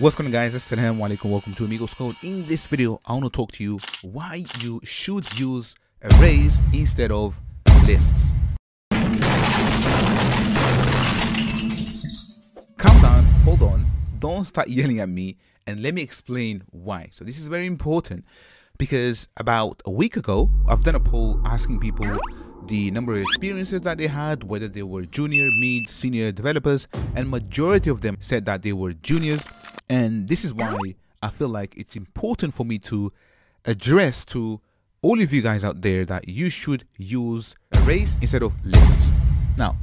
What's going on, guys? Assalamualaikum. Welcome to Amigos Code. In this video, I want to talk to you why you should use arrays instead of lists. Calm down, hold on, don't start yelling at me, and let me explain why. So this is very important because about a week ago, I've done a poll asking people the number of experiences that they had, whether they were junior, mid, senior developers, and majority of them said that they were juniors. And this is why I feel like it's important for me to address to all of you guys out there that you should use arrays instead of lists. Now,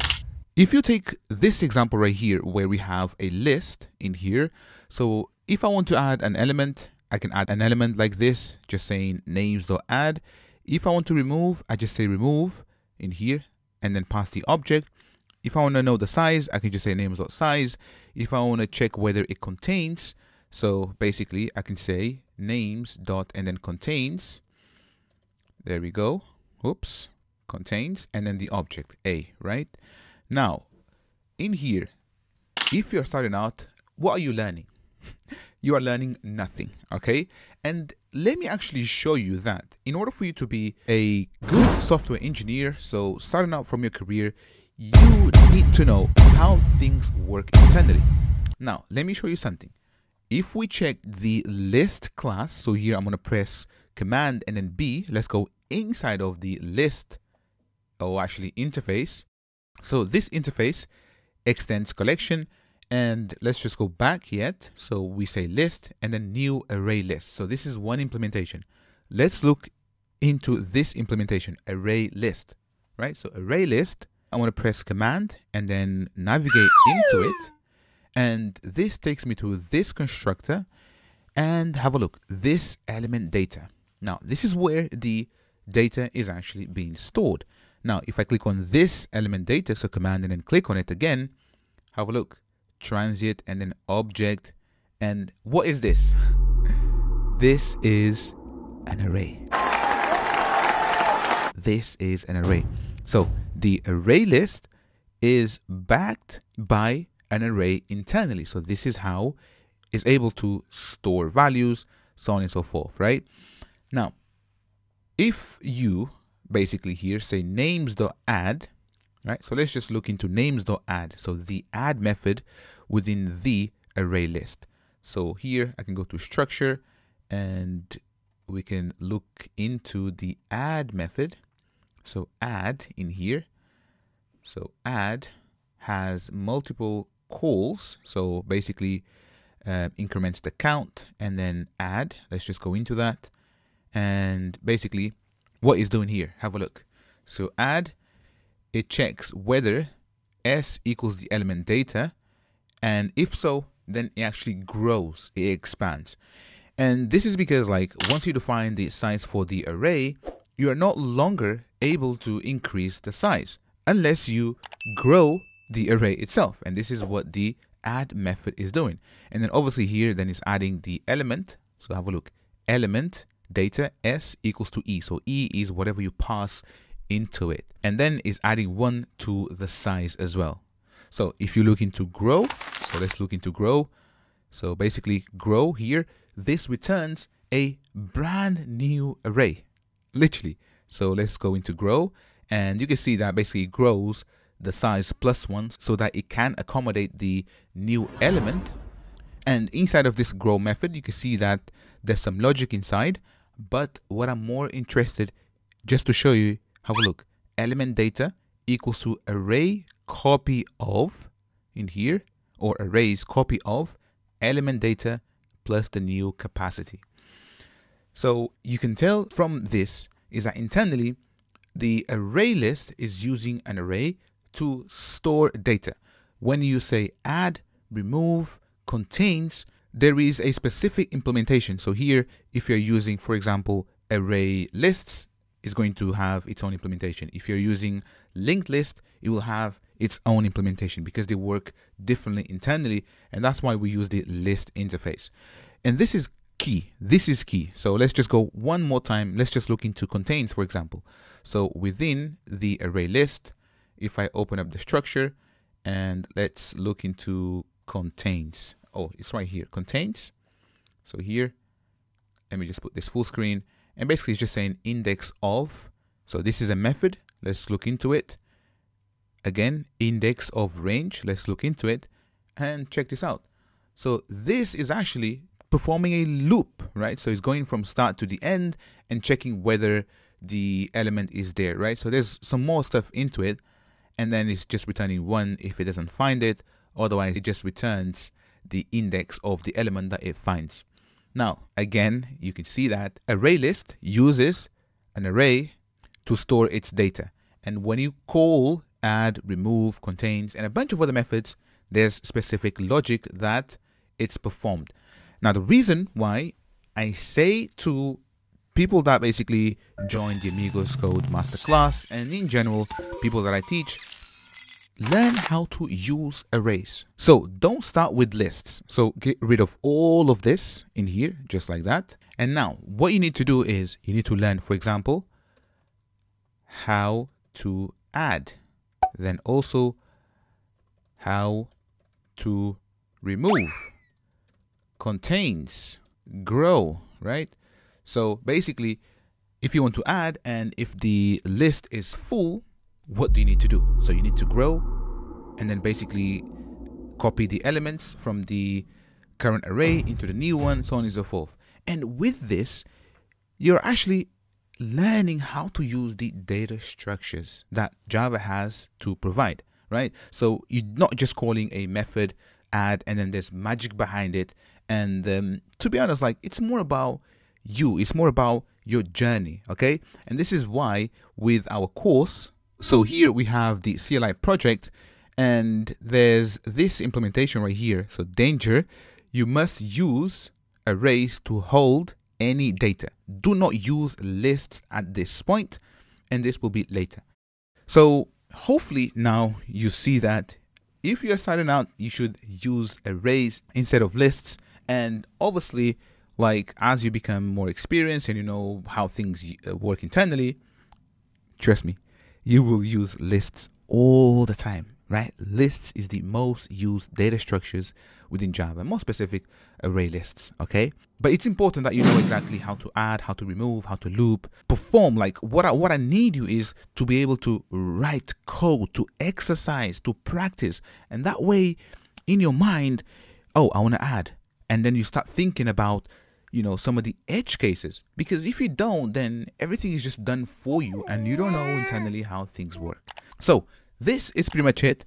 if you take this example right here, where we have a list in here. So if I want to add an element, I can add an element like this, just saying names.add. If I want to remove, I just say remove in here and then pass the object. If I want to know the size, I can just say names.size. If I want to check whether it contains, so basically I can say names dot and then contains. There we go. Oops, contains and then the object A, right? Now, in here, if you're starting out, what are you learning? You are learning nothing, okay? And let me actually show you that in order for you to be a good software engineer, so starting out from your career, you need to know how things work internally. Now, let me show you something. If we check the list class, so here I'm going to press Command and then B, let's go inside of the list, or actually interface. So this interface extends collection. And let's just go back yet. So we say list and then new array list. So this is one implementation. Let's look into this implementation, array list, right? So array list, I want to press Command and then navigate into it. And this takes me to this constructor and have a look, this element data. Now, this is where the data is actually being stored. Now, if I click on this element data, so Command and then click on it again, have a look. Transit and then object. And what is this? This is an array. This is an array. So the array list is backed by an array internally. So this is how it's able to store values, so on and so forth, right? Now, if you basically here say names.add, right? So let's just look into names.add. So the add method within the array list. So here I can go to structure and we can look into the add method. So add in here. So add has multiple calls. So basically increments the count and then add. Let's just go into that. And basically what it's doing here, have a look. So add, it checks whether S equals the element data, and if so, then it actually grows, it expands. And this is because, like, once you define the size for the array, you are no longer able to increase the size unless you grow the array itself. And this is what the add method is doing. And then obviously here, then it's adding the element. So have a look, element data S equals to E. So E is whatever you pass into it, and then is adding 1 to the size as well. So if you look into grow, so let's look into grow. So basically grow here, this returns a brand new array, literally. So let's go into grow and you can see that basically grows the size +1 so that it can accommodate the new element. And inside of this grow method, you can see that there's some logic inside, but what I'm more interested just to show you, have a look, element data equals to array copy of in here, or arrays copy of element data plus the new capacity. So you can tell from this is that internally, the array list is using an array to store data. When you say add, remove, contains, there is a specific implementation. So here, if you're using, for example, array lists, is going to have its own implementation. If you're using linked list, it will have its own implementation because they work differently internally. And that's why we use the list interface. And this is key. This is key. So let's just go one more time. Let's just look into contains, for example. So within the array list, if I open up the structure and let's look into contains. Oh, it's right here, contains. So here, let me just put this full screen. And basically it's just saying index of. So this is a method. Let's look into it. Again, index of range. Let's look into it and check this out. So this is actually performing a loop, right? So it's going from start to the end and checking whether the element is there, right? So there's some more stuff into it. And then it's just returning 1 if it doesn't find it. Otherwise, it just returns the index of the element that it finds. Now, again, you can see that ArrayList uses an array to store its data. And when you call add, remove, contains, and a bunch of other methods, there's specific logic that it's performed. Now, the reason why I say to people that basically join the Amigos Code Masterclass, and in general, people that I teach, learn how to use arrays. So don't start with lists. So get rid of all of this in here, just like that. And now what you need to do is you need to learn, for example, how to add, then also how to remove, contains, grow, right? So basically, if you want to add and if the list is full, what do you need to do? So you need to grow and then basically copy the elements from the current array into the new one, so on and so forth. And with this, you're actually learning how to use the data structures that Java has to provide, right? So you're not just calling a method add and then there's magic behind it. And to be honest, like it's more about you. It's more about your journey, okay? And this is why with our course, so here we have the CLI project and there's this implementation right here. So danger, you must use arrays to hold any data. Do not use lists at this point, and this will be later. So hopefully now you see that if you're starting out, you should use arrays instead of lists. And obviously, like as you become more experienced and you know how things work internally, trust me, you will use lists all the time, right? Lists is the most used data structures within Java, more specific array lists, okay? But it's important that you know exactly how to add, how to remove, how to loop, perform. Like what I need you is to be able to write code, to exercise, to practice. And that way in your mind, oh, I want to add. And then you start thinking about, you know, some of the edge cases, because if you don't, then everything is just done for you and you don't know internally how things work. So this is pretty much it.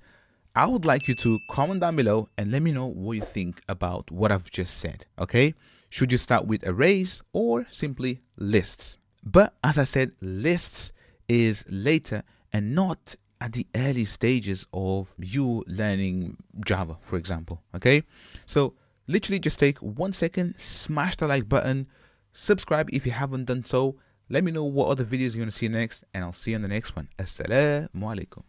I would like you to comment down below and let me know what you think about what I've just said, okay? Should you start with arrays or simply lists? But as I said, lists is later and not at the early stages of you learning Java, for example, okay? So literally just take 1 second, smash the like button, subscribe if you haven't done so. Let me know what other videos you want to see next, and I'll see you on the next one. Assalamualaikum.